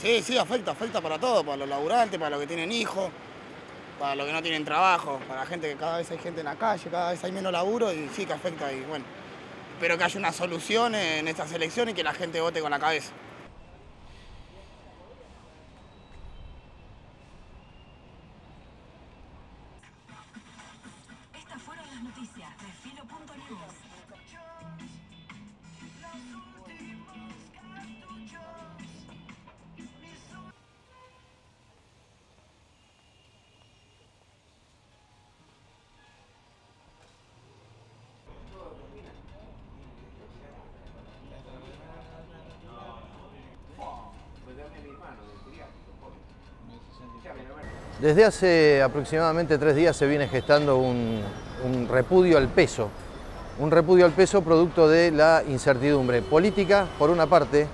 Sí, sí, afecta para todo, para los laburantes, para los que tienen hijos, para los que no tienen trabajo, para la gente que cada vez hay gente en la calle, cada vez hay menos laburo y sí que afecta y bueno. Espero que haya una solución en estas elecciones y que la gente vote con la cabeza. Estas fueron las noticias de Filo.News. Desde hace aproximadamente 3 días se viene gestando un repudio al peso. Un repudio al peso producto de la incertidumbre política, por una parte,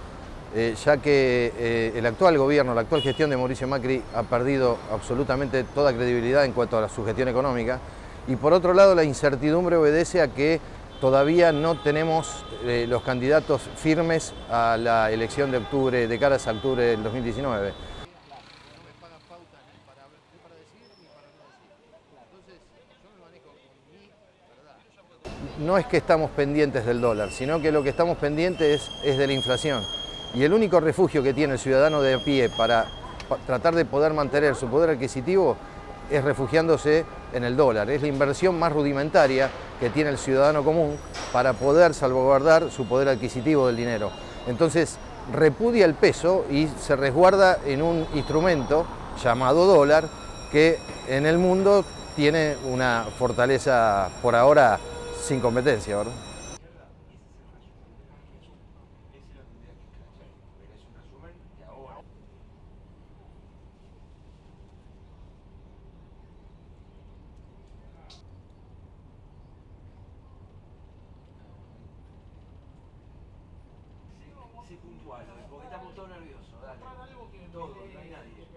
ya que el actual gobierno, la actual gestión de Mauricio Macri ha perdido absolutamente toda credibilidad en cuanto a su gestión económica. Y por otro lado, la incertidumbre obedece a que todavía no tenemos los candidatos firmes a la elección de octubre, de caras a octubre del 2019. No es que estamos pendientes del dólar, sino que lo que estamos pendientes es de la inflación. Y el único refugio que tiene el ciudadano de a pie para tratar de poder mantener su poder adquisitivo es refugiándose en el dólar. Es la inversión más rudimentaria que tiene el ciudadano común para poder salvaguardar su poder adquisitivo del dinero. Entonces, repudia el peso y se resguarda en un instrumento llamado dólar que en el mundo tiene una fortaleza por ahora sin competencia, ¿verdad? Sé puntual, porque estamos todos nerviosos, dale. Todo, no hay nadie.